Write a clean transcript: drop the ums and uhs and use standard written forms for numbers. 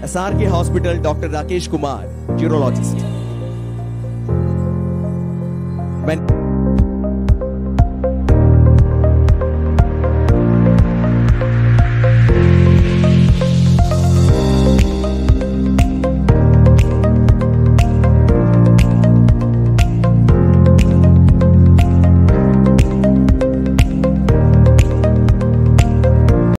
SRK Hospital, Dr. Rakesh Kumar, Urologist.